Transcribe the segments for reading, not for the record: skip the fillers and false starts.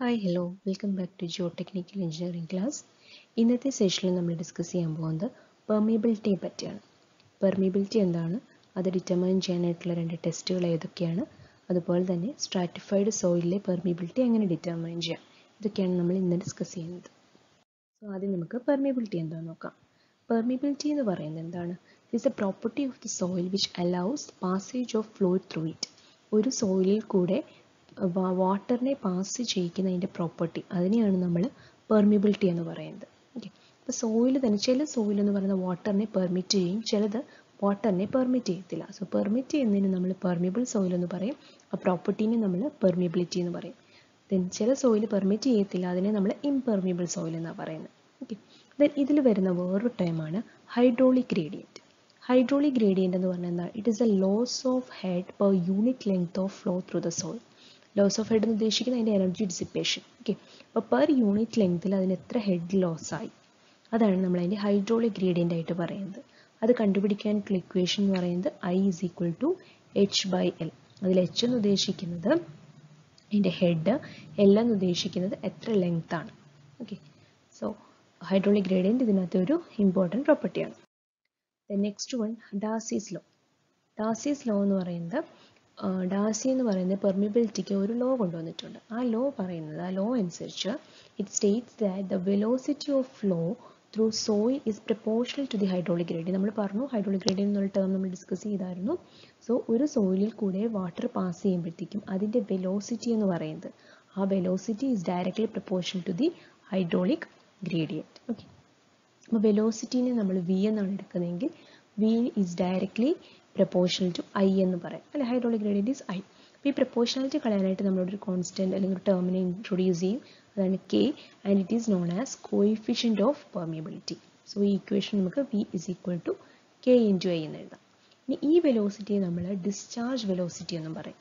Hi, hello. Welcome back to Geotechnical Engineering class. In this session, we will discuss the permeability pattern. Permeability is that determine two tests. That is stratified soil permeability determine. This is what we will discuss. So, that is permeability. Permeability is the property of the soil which allows passage of fluid through it. One soil could water ne pass cheyikina inde property adaneyanu nammal permeability ennu parayunnu. Okay, appo soil thana chela soil ennu parayna water ne permit cheyum, chelada water ne permit cheyathilla. So permit cheyinne nammal permeable soil ennu parayum, a property ne nammal permeability ennu parayum. Then chela soil permit cheyathilla, adine nammal impermeable soil enna parayunnu. Okay, then idil varuna veru term aanu hydraulic gradient. Hydraulic gradient ennu parayna it is the loss of head per unit length of flow through the soil. Loss of head is the energy dissipation. Okay. But per unit length, the head loss. That is the hydraulic gradient. That is the equation I is equal to H by L. That is the head. L is the length. Okay. So, hydraulic gradient is an important property. The next one, Darcy's law. Darcy's law is Darcy is the permeability law. That law it states that the velocity of flow through soil is proportional to the hydraulic gradient. We discussed hydraulic gradient term. So, one soil water pass the velocity. That velocity is directly proportional to the hydraulic gradient. Okay. Velocity V. V is directly proportional to I ennu parayan. Hydraulic gradient is I. We proportionality kalayanayitte nammoru constant allengu term ne introduce cheyum, adana K, and it is known as coefficient of permeability. So ee equation namukku V is equal to K into I ennu ezhudam. Ini ee velocity nammala discharge velocity ennu parayan.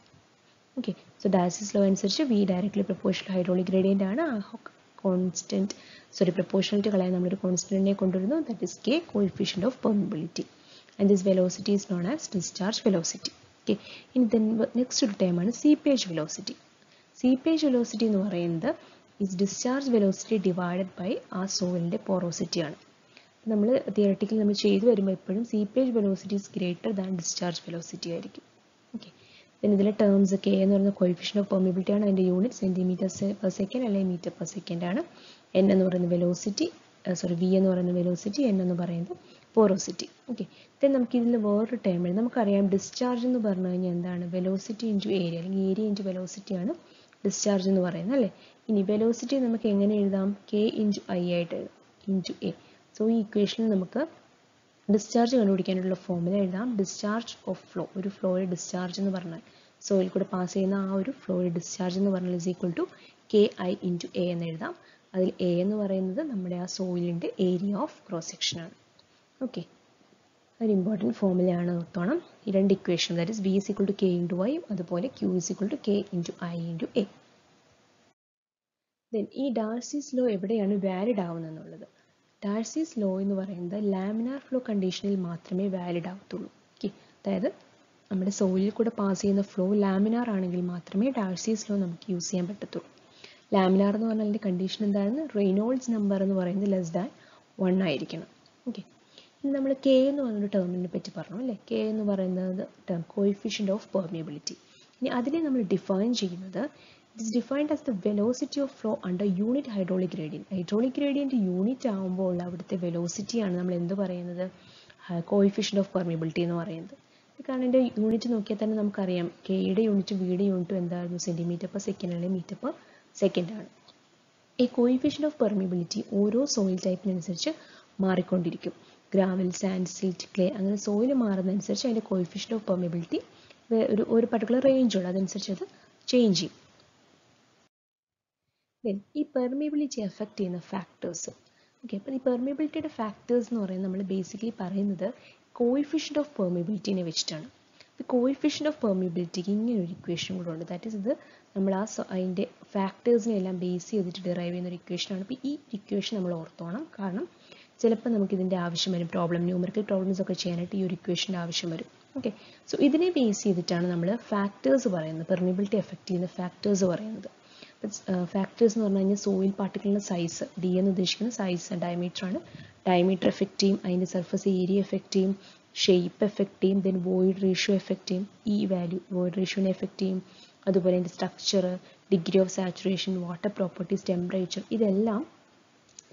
Okay, so Darcy's law anusarichu V directly proportional to hydraulic gradient aanu, constant sorry proportionality kalayana nammoru constant ne kondurunnu, that is K, coefficient of permeability. And this velocity is known as discharge velocity. Okay. In the next time is seepage velocity. Seepage velocity is discharge velocity divided by our soil porosity. Theoretically, seepage velocity is greater than discharge velocity. Okay. Then the terms K and the coefficient of permeability and the unit centimeters per second and meter per second. N and the velocity, sorry, V and the velocity, N and the porosity. Okay. Then we will see the discharge in the velocity into area. Area into velocity is discharge in the velocity. Velocity K into I into A. So, this equation is discharge in the formula. Discharge of flow. Flow discharge in the so, we will pass the flow discharge in the is equal to K I into A. That is A is soil area of cross section. Okay, an important formula aanu irand equation, that is V is equal to K into I, adupole Q is equal to K into I into A. Then ee Darcy's law evadeyanu valid avunennallathu. Darcy's law ennu parayunna laminar flow conditionil maatrame valid avathullu. Okay, adayathu nammade soil kude pass cheyna flow laminar aanengil maatrame Darcy's law namukku use cheyan pattathu. Laminar ennu parayunnalinte condition endaanu, Reynolds number ennu parayunna less than 1 aayirikkanam. Okay, നമ്മൾ K എന്ന് പറഞ്ഞൊരു ടേമിനെ പറ്റി പറഞ്ഞു അല്ലേ. K എന്ന് പറയുന്നത് term coefficient of permeability. ഇനി അതിനെ നമ്മൾ ഡിഫൈൻ ചെയ്യുന്നത് it's defined as the velocity of flow under unit hydraulic gradient. Hydraulic gradient unit ആകുമ്പോൾ ഉള്ള അവിടുത്തെ വെലോസിറ്റിയാണ് നമ്മൾ എന്ത് പറയുന്നത്, കോയിഫിഷ്യന്റ് ഓഫ് പെർമിയബിലിറ്റി എന്ന് പറയുന്നത്. കാരണം ഇതിൻ്റെ യൂണിറ്റ് നോക്കിയാൽ തന്നെ നമുക്കറിയാം കെയുടെ യൂണിറ്റും വിയുടെ യൂണിറ്റും എന്തായിരുന്നു, സെന്റിമീറ്റർ പെർ സെക്കൻഡ് അല്ലെങ്കിൽ മീറ്റർ പെർ സെക്കൻഡ് ആണ്. ഈ കോയിഫിഷ്യന്റ് ഓഫ് പെർമിയബിലിറ്റി ഓരോ സോയിൽ ടൈപ്പിനനുസരിച്ച് മാറിക്കൊണ്ടിരിക്കും. Gravel, sand, silt, clay, അങ്ങനെ സോയിൽ മാറുന്നതനുസരിച്ച് അതിൻ്റെ കോയിഫിഷ്യന്റ് ഓഫ് പെർമിയബിലിറ്റി ഒരു പർട്ടിക്കുലർ റേഞ്ച് ഉള്ളൂ, അതനുസരിച്ച് അത് ചേഞ്ച് ചെയ്യും. ദെൻ ഈ പെർമിയബിലിറ്റി എഫക്റ്റ് ചെയ്യുന്ന ഫാക്ടേഴ്സ്. ഓക്കെ, അപ്പം ഈ പെർമിയബിലിറ്റിയുടെ ഫാക്ടേഴ്സ് എന്ന് പറയുന്നത് നമ്മൾ ബേസിക്കലി പറയുന്നത് കോയിഫിഷ്യന്റ് ഓഫ് പെർമിയബിലിറ്റിനെ വെച്ചിട്ടാണ്. കോയിഫിഷ്യന്റ് ഓഫ് പെർമിയബിലിറ്റിക്ക് ഇങ്ങനെ ഒരു ഇക്വേഷൻ കൂടെ ഉണ്ട്, ദാറ്റ് ഈസ് ഇത് നമ്മൾ ആ അതിൻ്റെ ഫാക്ടേഴ്സിനെല്ലാം ബേസ് ചെയ്തിട്ട് ഡിറൈവ് ചെയ്യുന്ന ഒരു ഇക്വേഷനാണ്. അപ്പോൾ ഈ ഇക്വേഷൻ നമ്മൾ ഓർത്തോണം, കാരണം ചിലപ്പോൾ നമുക്ക് ഇതിൻ്റെ ആവശ്യം വരും, പ്രോബ്ലം ന്യൂമറിക്കൽ പ്രോബ്ലംസ് ഒക്കെ ചെയ്യാനായിട്ട് ഈ ഒരു ഇക്വേഷൻ്റെ ആവശ്യം വരും. ഓക്കെ, സോ ഇതിനെ ബേസ് ചെയ്തിട്ടാണ് നമ്മൾ ഫാക്ടേഴ്സ് പറയുന്നത്, പെർമിയബിലിറ്റി എഫക്റ്റ് ചെയ്യുന്ന ഫാക്ടേഴ്സ് പറയുന്നത്. ഫാക്ടേഴ്സ് എന്ന് പറഞ്ഞു കഴിഞ്ഞാൽ സോയിൽ പാർട്ടിക്കിളിന്റെ സൈസ്, ഡി എന്ന് ഉദ്ദേശിക്കുന്ന സൈസ് ഡയമീറ്റർ ആണ്. ഡയമീറ്റർ എഫക്റ്റ് ചെയ്യും, അതിന്റെ സർഫസ് ഏരിയ എഫക്റ്റ് ചെയ്യും, ഷേപ്പ് എഫക്റ്റ് ചെയ്യും, ദെൻ വോയിഡ് റേഷ്യോ എഫക്റ്റ് ചെയ്യും, ഈ വാല്യൂ വോയിഡ് റേഷ്യോനെ എഫക്റ്റ് ചെയ്യും. അതുപോലെ അതിന്റെ structure, degree of saturation, water properties, temperature, ഇതെല്ലാം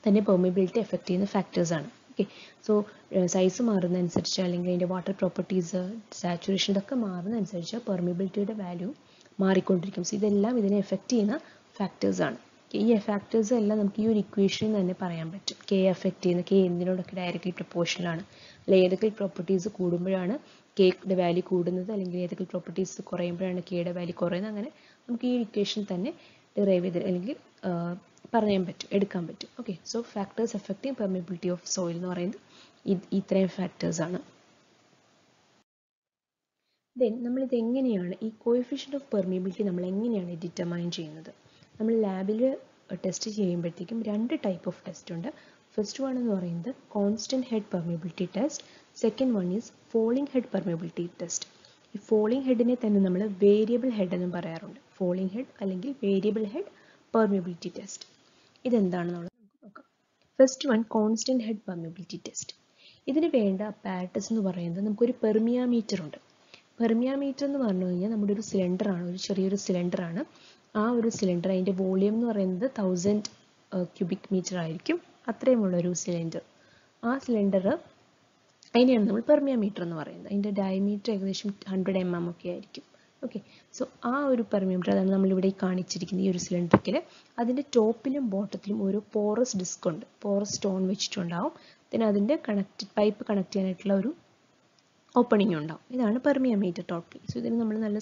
തന്നെ പെർമിബിലിറ്റി എഫക്റ്റ് ചെയ്യുന്ന ഫാക്ടേഴ്സ് ആണ്. ഓക്കെ, സോ സൈസ് മാറുന്നതനുസരിച്ച് അല്ലെങ്കിൽ അതിൻ്റെ വാട്ടർ പ്രോപ്പർട്ടീസ്, സാച്ചുറേഷൻ, ഇതൊക്കെ മാറുന്നതനുസരിച്ച് പെർമിബിലിറ്റിയുടെ വാല്യൂ മാറിക്കൊണ്ടിരിക്കും. സോ ഇതെല്ലാം ഇതിനെ എഫക്റ്റ് ചെയ്യുന്ന ഫാക്ടേഴ്സ് ആണ്. ഈ ഫാക്ടേഴ്സ് എല്ലാം നമുക്ക് ഈ ഒരു ഇക്വേഷനിൽ തന്നെ പറയാൻ പറ്റും. കെ എഫക്റ്റ് ചെയ്യുന്ന, കെ എന്തിനോടൊക്കെ ഡയറക്ട്ലി പ്രൊപ്പോർഷനാണ്, അല്ലെങ്കിൽ ഏതൊക്കെ പ്രോപ്പർട്ടീസ് കൂടുമ്പോഴാണ് കെയുടെ വാല്യൂ കൂടുന്നത്, അല്ലെങ്കിൽ ഏതൊക്കെ പ്രോപ്പർട്ടീസ് കുറയുമ്പോഴാണ് കെയുടെ വാല്യൂ കുറയുന്നത്. അങ്ങനെ നമുക്ക് ഈ ഇക്വേഷൻ തന്നെ ഡിറൈവ് ചെയ്ത് അല്ലെങ്കിൽ പറയാൻ പറ്റും, എടുക്കാൻ പറ്റും. Okay, so factors affecting permeability of soil എന്ന് പറയുന്നത് ഇത്രയും ഫാക്ടേഴ്സ് ആണ്. ദെൻ നമ്മളിത് എങ്ങനെയാണ് ഈ കോഎഫിഷ്യന്റ് ഓഫ് പെർമിബിലിറ്റി നമ്മൾ എങ്ങനെയാണ് ഡിറ്റർമൈൻ ചെയ്യുന്നത്? നമ്മൾ ലാബിൽ ടെസ്റ്റ് ചെയ്യുമ്പോഴത്തേക്കും രണ്ട് ടൈപ്പ് ഓഫ് ടെസ്റ്റ് ഉണ്ട്. ഫസ്റ്റ് വൺ എന്ന് പറയുന്നത് constant head permeability test, second one is falling head permeability test. ഈ ഫോളിംഗ് ഹെഡിനെ തന്നെ നമ്മൾ വേരിയബിൾ ഹെഡ് എന്നും പറയാറുണ്ട്. ഫോളിംഗ് ഹെഡ് അല്ലെങ്കിൽ വേരിയബിൾ ഹെഡ് പെർമിബിലിറ്റി ടെസ്റ്റ് ഇതെന്താണെന്നുള്ളത് നമുക്ക് നോക്കാം. First one constant head permeability test. ഇതിന് വേണ്ട അപ്പാരറ്റസ് എന്ന് പറയുന്നത് നമുക്കൊരു പെർമിയാമീറ്റർ ഉണ്ട്. പെർമിയാമീറ്റർ എന്ന് പറഞ്ഞു കഴിഞ്ഞാൽ നമ്മുടെ ഒരു സിലിണ്ടറാണ്, ഒരു ചെറിയൊരു സിലിണ്ടറാണ്. ആ ഒരു സിലിണ്ടർ അതിൻ്റെ വോളിയം എന്ന് പറയുന്നത് 1000 ക്യൂബിക് മീറ്റർ ആയിരിക്കും. അത്രയുമുള്ളൊരു സിലിണ്ടർ, ആ സിലിണ്ടർ അതിനെയാണ് നമ്മൾ പെർമിയാമീറ്റർ എന്ന് പറയുന്നത്. അതിൻ്റെ ഡയമീറ്റർ ഏകദേശം 100 mm ഒക്കെ ആയിരിക്കും. ഓക്കെ, സോ ആ ഒരു പെർമിയാമീറ്റർ, അതാണ് നമ്മളിവിടെ കാണിച്ചിരിക്കുന്നത് ഈ ഒരു സിലിണ്ടറിൽ. അതിൻ്റെ ടോപ്പിലും ബോട്ടത്തിലും ഒരു പോറസ് ഡിസ്ക് ഉണ്ട്, പോറസ് സ്റ്റോൺ വെച്ചിട്ടുണ്ടാവും. പിന്നെ അതിൻ്റെ പൈപ്പ് കണക്ട് ചെയ്യാനായിട്ടുള്ള ഒരു ഓപ്പണിങ് ഉണ്ടാവും. ഇതാണ് പെർമിയാമീറ്റർ ടോട്ടലി. സോ ഇതിന് നമ്മൾ നല്ല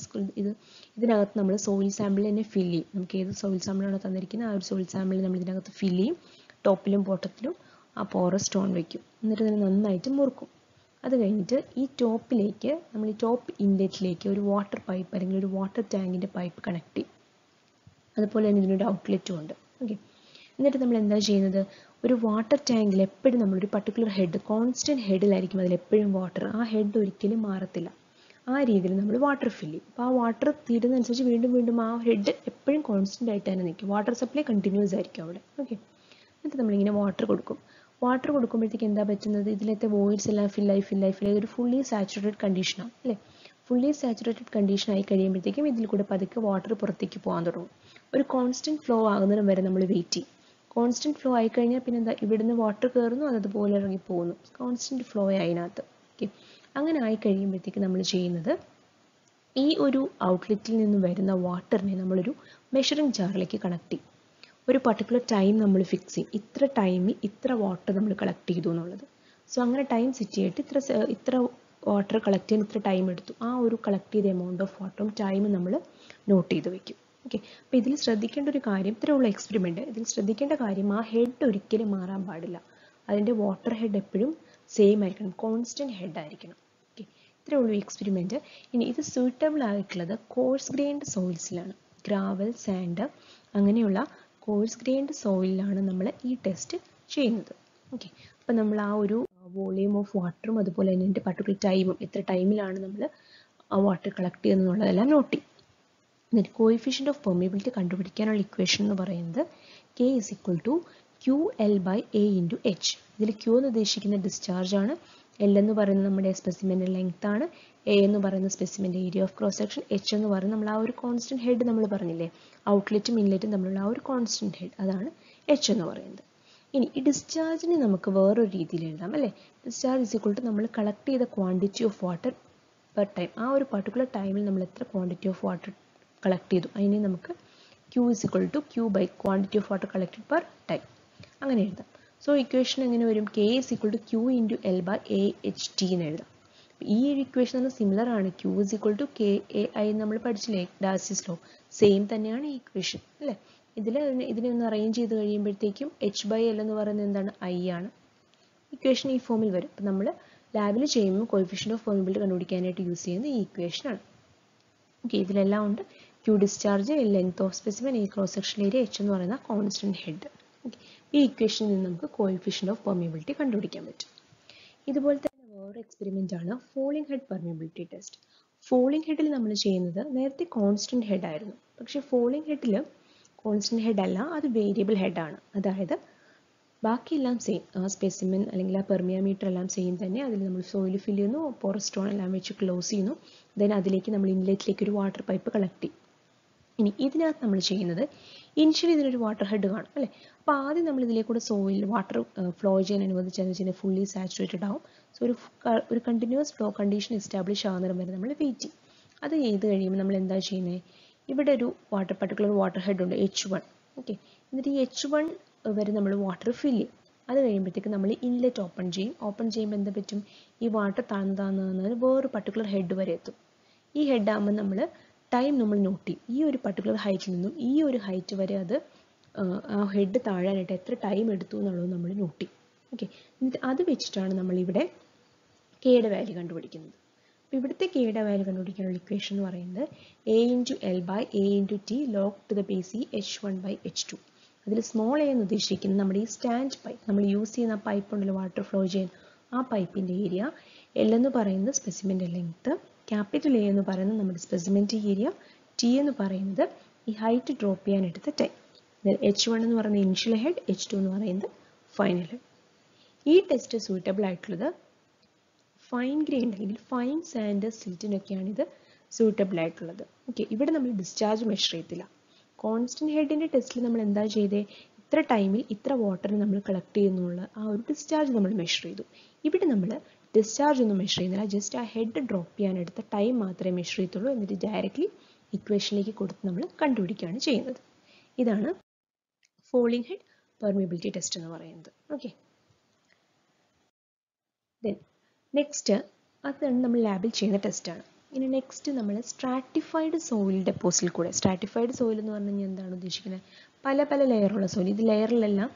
ഇതിനകത്ത് നമ്മൾ സോയിൽ സാമ്പിൾ തന്നെ ഫില്ല് ചെയ്യും. നമുക്ക് ഏത് സോയിൽ സാമ്പിളാണോ തന്നിരിക്കുന്നത് ആ ഒരു സോയിൽ സാമ്പിൾ നമ്മൾ ഇതിനകത്ത് ഫില്ല് ചെയ്യും. ടോപ്പിലും ബോട്ടത്തിലും ആ പോറസ് സ്റ്റോൺ വയ്ക്കും, എന്നിട്ട് ഇതിനെ നന്നായിട്ട് മുറുക്കും. അത് കഴിഞ്ഞിട്ട് ഈ ടോപ്പിലേക്ക് നമ്മൾ ഈ ടോപ്പ് ഇൻലെറ്റിലേക്ക് ഒരു വാട്ടർ പൈപ്പ് അല്ലെങ്കിൽ ഒരു വാട്ടർ ടാങ്കിൻ്റെ പൈപ്പ് കണക്ട് ചെയ്യും. അതുപോലെ തന്നെ ഇതിനൊരു ഔട്ട്ലെറ്റും ഉണ്ട്. ഓക്കെ, എന്നിട്ട് നമ്മൾ എന്താ ചെയ്യുന്നത്, ഒരു വാട്ടർ ടാങ്കിൽ എപ്പോഴും നമ്മളൊരു പർട്ടിക്കുലർ ഹെഡ്, കോൺസ്റ്റന്റ് ഹെഡിലായിരിക്കും അതിലെപ്പോഴും വാട്ടർ, ആ ഹെഡ് ഒരിക്കലും മാറത്തില്ല. ആ രീതിയിൽ നമ്മൾ വാട്ടർ ഫില്ല് ചെയ്യും. അപ്പോൾ ആ വാട്ടർ തീരുന്നതനുസരിച്ച് വീണ്ടും വീണ്ടും ആ ഹെഡ് എപ്പോഴും കോൺസ്റ്റന്റ് ആയിട്ട് തന്നെ നിൽക്കും. വാട്ടർ സപ്ലൈ കണ്ടിന്യൂസ് ആയിരിക്കും അവിടെ. ഓക്കെ, എന്നിട്ട് നമ്മളിങ്ങനെ വാട്ടർ കൊടുക്കും. വാട്ടർ കൊടുക്കുമ്പോഴത്തേക്ക് എന്താ പറ്റുന്നത്, ഇതിലത്തെ വോയിഡ്സ് എല്ലാം ഫില്ലായി ഇതൊരു ഫുള്ളി സാച്ചുറേറ്റഡ് കണ്ടീഷനാണ്, അല്ലേ? ഫുള്ളി സാച്ചുറേറ്റഡ് കണ്ടീഷനായി കഴിയുമ്പോഴത്തേക്കും ഇതിൽ കൂടെ പതുക്കെ വാട്ടർ പുറത്തേക്ക് പോകാൻ തുടങ്ങും. ഒരു കോൺസ്റ്റന്റ് ഫ്ലോ ആകുന്നതിനും വരെ നമ്മൾ വെയിറ്റ് ചെയ്യും. കോൺസ്റ്റന്റ് ഫ്ലോ ആയി കഴിഞ്ഞാൽ പിന്നെ എന്താ, ഇവിടുന്ന് വാട്ടർ കയറുന്നു, അതുപോലെ ഇറങ്ങി പോകുന്നു. Constant flow ആയതിനകത്ത്. ഓക്കെ, അങ്ങനെ ആയി കഴിയുമ്പോഴത്തേക്ക് നമ്മൾ ചെയ്യുന്നത്, ഈ ഒരു ഔട്ട്ലെറ്റിൽ നിന്ന് വരുന്ന വാട്ടറിനെ നമ്മളൊരു മെഷറിംഗ് ജാറിലേക്ക് കണക്ട് ചെയ്യും. ഒരു പർട്ടിക്കുലർ ടൈം നമ്മൾ ഫിക്സ് ചെയ്യും, ഇത്ര ടൈമിൽ ഇത്ര വാട്ടർ നമ്മൾ കളക്ട് ചെയ്തു എന്നുള്ളത്. സോ അങ്ങനെ ടൈം സെറ്റ് ചെയ്തിട്ട് ഇത്ര വാട്ടർ കളക്ട് ചെയ്യാൻ ഇത്ര ടൈം എടുത്തു, ആ ഒരു കളക്ട് ചെയ്ത എമൗണ്ട് ഓഫ് വാട്ടറും ടൈമും നമ്മൾ നോട്ട് ചെയ്ത് വെക്കും. ഓക്കെ, അപ്പോൾ ഇതിൽ ശ്രദ്ധിക്കേണ്ട ഒരു കാര്യം, ഇത്രയുള്ള എക്സ്പെരിമെൻറ്റ്, ഇതിൽ ശ്രദ്ധിക്കേണ്ട കാര്യം, ആ ഹെഡ് ഒരിക്കലും മാറാൻ പാടില്ല. അതിൻ്റെ വാട്ടർ ഹെഡ് എപ്പോഴും സെയിം ആയിരിക്കണം, കോൺസ്റ്റൻറ്റ് ഹെഡ് ആയിരിക്കണം. ഓക്കെ, ഇത്രയുള്ളൂ എക്സ്പെരിമെൻറ്റ്. ഇനി ഇത് സ്യൂട്ടബിൾ ആയിട്ടുള്ളത് കോഴ്സ് ഗ്രെയിൻഡ് സോയിൽസിലാണ്. ഗ്രാവൽ, സാൻഡ് അങ്ങനെയുള്ള കോഴ്സ് ഗ്രെയിൻഡ് സോയിലാണ് നമ്മൾ ഈ ടെസ്റ്റ് ചെയ്യുന്നത്. ഓക്കെ, അപ്പം നമ്മൾ ആ ഒരു വോളിയം ഓഫ് വാട്ടറും അതുപോലെ തന്നെ അതിൻ്റെ പർട്ടിക്കുലർ ടൈമും, എത്ര ടൈമിലാണ് നമ്മൾ ആ വാട്ടർ കളക്ട് ചെയ്യുന്നതെന്നുള്ളതെല്ലാം നോട്ട് ചെയ്യും. എന്നിട്ട് കോഎഫിഷ്യന്റ് ഓഫ് പെർമിയബിലിറ്റി കണ്ടുപിടിക്കാനുള്ള ഇക്വേഷൻ എന്ന് പറയുന്നത് K is equal to QL/A × H. ഇതിൽ ക്യൂ എന്ന് ഉദ്ദേശിക്കുന്ന ഡിസ്ചാർജ് ആണ്, എൽ എന്ന് പറയുന്നത് നമ്മുടെ സ്പെസിമെൻ്റെ ലെങ്ത് ആണ്, എ എന്ന് പറയുന്ന സ്പെസിമെൻ്റെ area of cross section, H എന്ന് പറയുന്നത് നമ്മൾ ആ ഒരു കോൺസ്റ്റന്റ് ഹെഡ് നമ്മൾ പറഞ്ഞില്ലേ, ഔട്ട്ലെറ്റും ഇൻലെറ്റും തമ്മിലുള്ള ആ ഒരു കോൺസ്റ്റന്റ് ഹെഡ്, അതാണ് എച്ച് എന്ന് പറയുന്നത്. ഇനി ഈ ഡിസ്ചാർജിനെ നമുക്ക് വേറൊരു രീതിയിൽ എഴുതാം, അല്ലേ? ഡിസ്ചാർജ് ഇസ് ഈക്വൽ ടു നമ്മൾ കളക്ട് ചെയ്ത quantity of water per time. ആ ഒരു പർട്ടിക്കുലർ ടൈമിൽ നമ്മൾ എത്ര ക്വാണ്ടിറ്റി ഓഫ് വാട്ടർ കളക്ട് ചെയ്തു അതിനെ നമുക്ക് Q = Q/QoF per time അങ്ങനെ എഴുതാം. സോ ഇക്വേഷൻ എങ്ങനെ വരും, K = Q × L/A/H t എന്ന് എഴുതാം. ഈ ഒരു ഇക്വേഷൻ തന്നെ സിമിലർ ആണ്, Q = KAI നമ്മൾ പഠിച്ചില്ലേ, ഡാസിസ് ലോ, സെയിം തന്നെയാണ് ഈ ഇക്വേഷൻ, അല്ലേ? ഇതിനെ ഒന്ന് അറേഞ്ച് ചെയ്ത് കഴിയുമ്പോഴത്തേക്കും H/L എന്ന് പറയുന്നത് എന്താണ്, I ആണ്. ഇക്വേഷൻ ഈ ഫോമിൽ വരും. അപ്പം നമ്മൾ ലാബിൽ ചെയ്യുമ്പോൾ കോഫിഷ്യന്റ് ഓഫ് പെർമിയബിലിറ്റി കണ്ടുപിടിക്കാനായിട്ട് യൂസ് ചെയ്യുന്നത് ഈ ഇക്വേഷനാണ്. ഓക്കെ, ഇതിലെല്ലാം ഉണ്ട്, Q discharge, length of specimen, ഈ ക്രോസ് സെക്ഷൻ ഏരിയ, H എന്ന് പറയുന്ന കോൺസ്റ്റന്റ് ഹെഡ്. ഈ ഇക്വേഷനിൽ നിന്ന് നമുക്ക് കോഎഫിഷ്യന്റ് ഓഫ് പെർമിയബിലിറ്റി കണ്ടുപിടിക്കാൻ പറ്റും. ഇതുപോലെ തന്നെ വേറെ എക്സ്പെരിമെന്റ് ആണ് falling head permeability test. Falling ഹെഡിൽ നമ്മൾ ചെയ്യുന്നത്, നേരത്തെ കോൺസ്റ്റന്റ് ഹെഡ് ആയിരുന്നു, പക്ഷേ ഫോളിംഗ് ഹെഡിൽ കോൺസ്റ്റന്റ് ഹെഡ് അല്ല, അത് വേരിയബിൾ ഹെഡാണ്. അതായത് ബാക്കിയെല്ലാം സെയിം, സ്പെസിമെൻ അല്ലെങ്കിൽ ആ പെർമിയാമീറ്റർ എല്ലാം സെയിം തന്നെ. അതിൽ നമ്മൾ സോയിൽ ഫിൽ ചെയ്യുന്നു, പോറസ്റ്റോൺ എല്ലാം വെച്ച് ക്ലോസ് ചെയ്യുന്നു, ദെൻ അതിലേക്ക് നമ്മൾ ഇൻലെറ്റിലേക്ക് ഒരു വാട്ടർ പൈപ്പ് കളക്ട് ചെയ്യും. ഇനി ഇതിനകത്ത് നമ്മൾ ചെയ്യുന്നത്, ഇനിഷ്യലി ഇതിനൊരു വാട്ടർ ഹെഡ് കാണും അല്ലേ, അപ്പോൾ ആദ്യം നമ്മൾ ഇതിലേക്കൂടെ സോയിൽ വാട്ടർ ഫ്ലോ ചെയ്യാൻ അനുവദിച്ചാന്ന് വെച്ചാൽ ഫുള്ളി സാച്ചുറേറ്റഡ് ആവും. സോ ഒരു കണ്ടിന്യൂസ് ഫ്ലോ കണ്ടീഷൻ എസ്റ്റാബ്ലിഷ് ആകുന്നതിന് വരെ നമ്മൾ വെയിറ്റ് ചെയ്യും. അത് ചെയ്ത് കഴിയുമ്പോൾ നമ്മൾ എന്താ ചെയ്യുന്നത്, ഇവിടെ ഒരു വാട്ടർ പർട്ടിക്കുലർ വാട്ടർ ഹെഡ് ഉണ്ട് H1, ഓക്കെ. എന്നിട്ട് ഈ H1 വരെ നമ്മൾ വാട്ടർ ഫിൽ ചെയ്യും. അത് കഴിയുമ്പോഴത്തേക്ക് നമ്മൾ ഇൻലെറ്റ് ഓപ്പൺ ചെയ്യും. ഓപ്പൺ ചെയ്യുമ്പോൾ എന്താ പറ്റും, ഈ വാട്ടർ താഴ്ന്നു താഴ്ന്നു വേറൊരു പർട്ടിക്കുലർ ഹെഡ് വരെ എത്തും. ഈ ഹെഡ് ആകുമ്പോൾ നമ്മൾ ടൈം നമ്മൾ നോട്ട് ചെയ്യും. ഈ ഒരു പർട്ടിക്കുലർ ഹൈറ്റിൽ നിന്നും ഈ ഒരു ഹൈറ്റ് വരെ അത് ആ ഹെഡ് താഴാനായിട്ട് എത്ര ടൈം എടുത്തു എന്നുള്ളത് നമ്മൾ നോട്ട് ചെയ്യും, ഓക്കെ. എന്നിട്ട് അത് വെച്ചിട്ടാണ് നമ്മളിവിടെ കെയുടെ വാല്യൂ കണ്ടുപിടിക്കുന്നത്. അപ്പോൾ ഇവിടുത്തെ കെയുടെ വാല്യൂ കണ്ടുപിടിക്കാനുള്ള ഇക്വേഷൻ എന്ന് പറയുന്നത് A × L/A × T log to the base E H1/H2. അതിൽ സ്മോൾ എ എന്ന് ഉദ്ദേശിക്കുന്നത് നമ്മുടെ ഈ സ്റ്റാൻഡ് പൈപ്പ്, നമ്മൾ യൂസ് ചെയ്യുന്ന പൈപ്പ് ഉണ്ടല്ലോ വാട്ടർ ഫ്ലോ ചെയ്യാൻ, ആ പൈപ്പിൻ്റെ ഏരിയ. L എന്ന് പറയുന്നത് സ്പെസിമെൻ്റെ ലെങ്ത്ത്, ക്യാപിറ്റൽ A എന്ന് പറയുന്നത് നമ്മുടെ സ്പെസിമെൻ്റ് ഏരിയ, T എന്ന് പറയുന്നത് ഈ ഹൈറ്റ് ഡ്രോപ്പ് ചെയ്യാൻ എടുത്ത ടൈം, H1 എന്ന് പറയുന്നത് ഇനിഷ്യൽ ഹെഡ്, H2 എന്ന് പറയുന്നത് ഫൈനൽ ഹെഡ്. ഈ ടെസ്റ്റ് സൂറ്റബിൾ ആയിട്ടുള്ളത് ഫൈൻ ഗ്രെയിൻഡ് അല്ലെങ്കിൽ ഫൈൻ സാൻഡ് സിൽറ്റിനൊക്കെയാണിത് സൂറ്റബിൾ ആയിട്ടുള്ളത്, ഓക്കെ. ഇവിടെ നമ്മൾ ഡിസ്ചാർജ് മെഷർ ചെയ്തില്ല. കോൺസ്റ്റന്റ് ഹെഡിൻ്റെ ടെസ്റ്റിൽ നമ്മൾ എന്താ ചെയ്തേ, ഇത്ര ടൈമിൽ ഇത്ര വാട്ടർ നമ്മൾ കളക്ട് ചെയ്യുന്നുള്ള ആ ഒരു ഡിസ്ചാർജ് നമ്മൾ മെഷർ ചെയ്തു. ഇവിടെ നമ്മൾ ഡിസ്ചാർജ് ഒന്നും മെഷർ ചെയ്യുന്നില്ല, ജസ്റ്റ് ആ ഹെഡ് ഡ്രോപ്പ് ചെയ്യാനെടുത്ത ടൈം മാത്രമേ മെഷർ ചെയ്യത്തുള്ളൂ. എന്നിട്ട് ഡയറക്റ്റ്ലി ഇക്വേഷനിലേക്ക് കൊടുത്ത് നമ്മൾ കണ്ടുപിടിക്കുകയാണ് ചെയ്യുന്നത്. ഇതാണ് ഫോളിംഗ് ഹെഡ് പെർമിയബിലിറ്റി ടെസ്റ്റ് എന്ന് പറയുന്നത്, ഓക്കെ. ദെൻ നെക്സ്റ്റ്, അതാണ് നമ്മൾ ലാബിൽ ചെയ്യുന്ന ടെസ്റ്റാണ്. ഇനി നെക്സ്റ്റ് നമ്മൾ സ്ട്രാറ്റിഫൈഡ് സോയിൽ ഡെപ്പോസിൽ കൂടെ, സ്ട്രാറ്റിഫൈഡ് സോയിൽ എന്ന് പറഞ്ഞു കഴിഞ്ഞാൽ എന്താണ് ഉദ്ദേശിക്കുന്നത്, പല പല ലെയറുള്ള സോയിൽ. ഇത് ലെയറിലെല്ലാം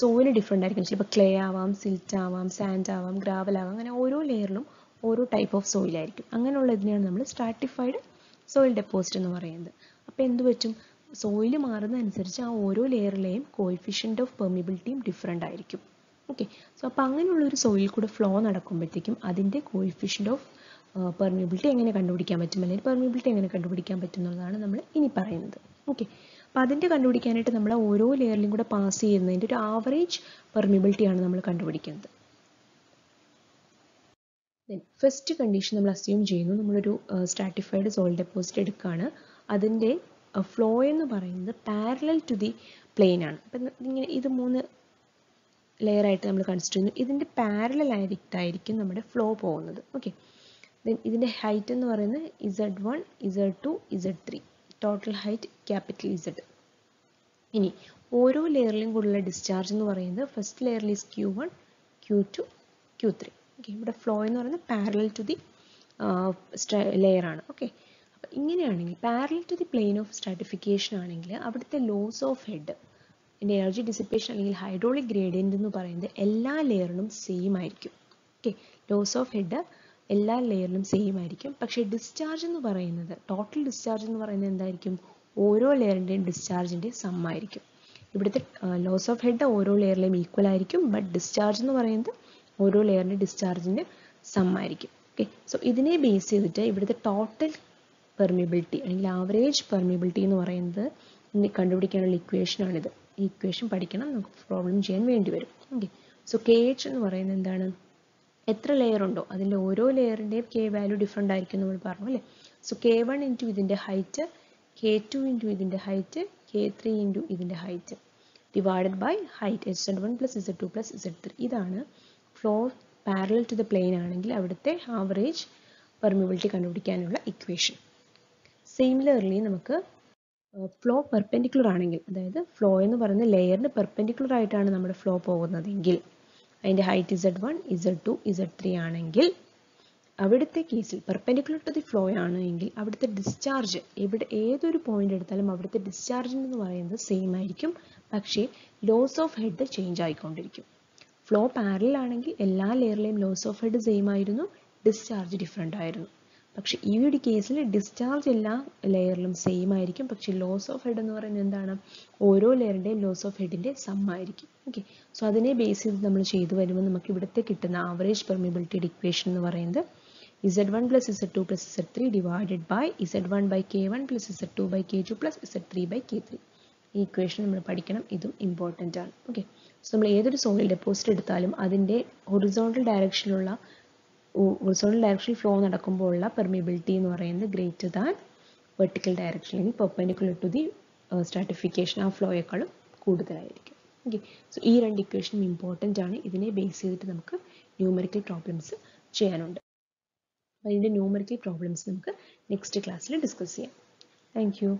സോയിൽ ഡിഫറെൻ്റ് ആയിരിക്കും. ചിലപ്പോൾ ക്ലേ ആവാം, സിൽറ്റ് ആവാം, സാൻഡ് ആവാം, ഗ്രാവൽ ആവാം, അങ്ങനെ ഓരോ ലെയറിലും ഓരോ ടൈപ്പ് ഓഫ് സോയിലായിരിക്കും. അങ്ങനെയുള്ള ഇതിനെയാണ് നമ്മൾ സ്ട്രാറ്റിഫൈഡ് സോയിൽ ഡെപ്പോസിറ്റ് എന്ന് പറയുന്നത്. അപ്പോൾ എന്ത് പറ്റും, സോയിൽ മാറുന്നതനുസരിച്ച് ആ ഓരോ ലെയറിലെയും കോഎഫിഷ്യന്റ് ഓഫ് പെർമിയബിലിറ്റിയും ഡിഫറെൻ്റ് ആയിരിക്കും, ഓക്കെ. സോ അപ്പോൾ അങ്ങനെയുള്ളൊരു സോയിൽ കൂടെ ഫ്ലോ നടക്കുമ്പോഴത്തേക്കും അതിൻ്റെ കോഎഫിഷ്യന്റ് ഓഫ് പെർമിയബിലിറ്റി എങ്ങനെ കണ്ടുപിടിക്കാൻ പറ്റും, അല്ലെങ്കിൽ പെർമിയബിലിറ്റി എങ്ങനെ കണ്ടുപിടിക്കാൻ പറ്റും എന്നുള്ളതാണ് നമ്മൾ ഇനി പറയുന്നത്, ഓക്കെ. അപ്പോൾ അതിൻ്റെ കണ്ടുപിടിക്കാനായിട്ട് നമ്മൾ ഓരോ ലെയറിലും കൂടെ പാസ് ചെയ്യുന്നതിൻ്റെ ഒരു ആവറേജ് പെർമിയബിലിറ്റിയാണ് നമ്മൾ കണ്ടുപിടിക്കുന്നത്. ഫസ്റ്റ് കണ്ടീഷൻ നമ്മൾ അസ്യൂം ചെയ്യുന്നു, നമ്മളൊരു സ്ട്രാറ്റിഫൈഡ് സോയിൽ ഡെപ്പോസിറ്റ് എടുക്കുകയാണ്. അതിൻ്റെ ഫ്ലോ എന്ന് പറയുന്നത് പാരലൽ ടു ദി പ്ലെയിൻ ആണ്. അപ്പം ഇങ്ങനെ ഇത് മൂന്ന് ലെയറായിട്ട് നമ്മൾ കൺസിഡർ ചെയ്യുന്നു. ഇതിൻ്റെ പാരലൽ ആയിരിക്കും നമ്മുടെ ഫ്ലോ പോകുന്നത്, ഓക്കെ. ദെൻ ഇതിൻ്റെ ഹൈറ്റ് എന്ന് പറയുന്നത് Z1, Z2, Z3, total height Z. ഇനി ഓരോ ലെയറിലും കൂടുതലുള്ള ഡിസ്ചാർജ് എന്ന് പറയുന്നത് ഫസ്റ്റ് ലെയറിൽ is Q1, Q2, Q3, okay. ഇവിടെ ഫ്ലോ എന്ന് പറയുന്നത് പാരലൽ ടു ദി ലെയറാണ്, ഓക്കെ. അപ്പം ഇങ്ങനെയാണെങ്കിൽ parallel to the plane of stratification ആണെങ്കിൽ അവിടുത്തെ loss of head, energy dissipation അല്ലെങ്കിൽ ഹൈഡ്രോളിക് ഗ്രേഡിയൻ്റ് എന്ന് പറയുന്നത് എല്ലാ ലെയറിലും സെയിം ആയിരിക്കും, ഓക്കെ. ലോസ് ഓഫ് ഹെഡ് എല്ലാ ലെയറിലും സെയിം ആയിരിക്കും. പക്ഷേ ഡിസ്ചാർജ് എന്ന് പറയുന്നത്, ടോട്ടൽ ഡിസ്ചാർജ് എന്ന് പറയുന്നത് എന്തായിരിക്കും, ഓരോ ലെയറിൻ്റെയും ഡിസ്ചാർജിൻ്റെ സമ്മായിരിക്കും. ഇവിടുത്തെ ലോസ് ഓഫ് ഹെഡ് ഓരോ ലെയറിലെയും ഈക്വൽ ആയിരിക്കും, ബട്ട് ഡിസ്ചാർജ് എന്ന് പറയുന്നത് ഓരോ ലെയറിൻ്റെ ഡിസ്ചാർജിൻ്റെ സമ്മായിരിക്കും, ഓക്കെ. സോ ഇതിനെ ബേസ് ചെയ്തിട്ട് ഇവിടുത്തെ ടോട്ടൽ പെർമിയബിലിറ്റി അല്ലെങ്കിൽ ആവറേജ് പെർമിയബിലിറ്റി എന്ന് പറയുന്നത് കണ്ടുപിടിക്കാനുള്ള ഇക്വേഷനാണിത്. ഈ ഇക്വേഷൻ പഠിക്കണം, നമുക്ക് പ്രോബ്ലം ചെയ്യാൻ വേണ്ടി വരും, ഓക്കെ. സോ KH എന്ന് പറയുന്നത് എന്താണ്, എത്ര ലെയർ ഉണ്ടോ അതിൻ്റെ ഓരോ ലെയറിൻ്റെയും കെ വാല്യൂ ഡിഫറെൻ്റ് ആയിരിക്കും നമ്മൾ പറഞ്ഞു അല്ലേ. സോ K1 × ഇതിൻ്റെ ഹൈറ്റ്, K2 × ഇതിൻ്റെ ഹൈറ്റ്, K3 × ഇതിൻ്റെ height divided by height H1 + Z2 + Z3. ഇതാണ് flow parallel to the plane ആണെങ്കിൽ അവിടുത്തെ ആവറേജ് പെർമിയബിലിറ്റി കണ്ടുപിടിക്കാനുള്ള ഇക്വേഷൻ. സിമിലർലി നമുക്ക് ഫ്ലോ പെർപെൻഡിക്കുലർ ആണെങ്കിൽ, അതായത് ഫ്ലോ എന്ന് പറയുന്ന ലെയറിന് പെർപെൻഡിക്കുലർ ആയിട്ടാണ് നമ്മുടെ ഫ്ലോ പോകുന്നതെങ്കിൽ അതിൻ്റെ ഹൈറ്റ് Z1, Z2, Z3 ആണെങ്കിൽ അവിടുത്തെ കേസിൽ പെർപെൻഡിക്കുലർ ടു ദി ഫ്ലോ ആണെങ്കിൽ അവിടുത്തെ ഡിസ്ചാർജ് എവിടെ ഏതൊരു പോയിന്റ് എടുത്താലും അവിടുത്തെ ഡിസ്ചാർജ് എന്ന് പറയുന്നത് സെയിം ആയിരിക്കും, പക്ഷേ ലോസ് ഓഫ് ഹെഡ് ചേഞ്ച് ആയിക്കൊണ്ടിരിക്കും. ഫ്ലോ പാരലൽ ആണെങ്കിൽ എല്ലാ ലെയറിലെയും ലോസ് ഓഫ് ഹെഡ് സെയിം ആയിരുന്നു, ഡിസ്ചാർജ് ഡിഫറെൻ്റ് ആയിരുന്നു. പക്ഷേ ഈ ഒരു കേസിൽ ഡിസ്ചാർജ് എല്ലാ ലെയറിലും സെയിം ആയിരിക്കും, പക്ഷേ ലോസ് ഓഫ് ഹെഡ് എന്ന് പറയുന്നത് എന്താണ്, ഓരോ ലെയറിൻ്റെയും ലോസ് ഓഫ് ഹെഡിൻ്റെ സമ്മായിരിക്കും, ഓക്കെ. സോ അതിനെ ബേസ് ചെയ്ത് നമ്മൾ ചെയ്തു വരുമ്പോൾ നമുക്ക് ഇവിടുത്തെ കിട്ടുന്ന ആവറേജ് പെർമിയബിലിറ്റിയുടെ ഇക്വേഷൻ എന്ന് പറയുന്നത് Z1 + Z2 + Z3 / Z1 / K1 + Z2 / K2 + Z3 / K3. equation നമ്മൾ പഠിക്കണം. ഇതും ഇമ്പോർട്ടൻ്റ് ആണ്. ഓക്കെ, സോ നമ്മൾ ഏതൊരു സോയിൽ ഡെപ്പോസിറ്റ് എടുത്താലും അതിൻ്റെ ഹൊറിസോണ്ടൽ ഡയറക്ഷനിൽ ഫ്ലോ നടക്കുമ്പോൾ ഉള്ള പെർമിയബിലിറ്റി എന്ന് പറയുന്നത് ഗ്രേറ്റർ ദാൻ വെർട്ടിക്കൽ ഡയറക്ഷൻ, ഇനി പെർപെൻഡിക്കുലർ ടു ദി സ്ട്രാറ്റിഫിക്കേഷൻ, ആ ഫ്ലോയേക്കാളും കൂടുതലായിരിക്കും. ഓക്കെ, സോ ഈ രണ്ട് ഇക്വേഷനും ഇമ്പോർട്ടൻ്റ് ആണ്. ഇതിനെ ബേസ് ചെയ്തിട്ട് നമുക്ക് ന്യൂമറിക്കൽ പ്രോബ്ലംസ് ചെയ്യാനുണ്ട്. അപ്പോൾ ഇതിൻ്റെ ന്യൂമറിക്കൽ പ്രോബ്ലംസ് നമുക്ക് നെക്സ്റ്റ് ക്ലാസ്സിൽ ഡിസ്കസ് ചെയ്യാം. Thank you.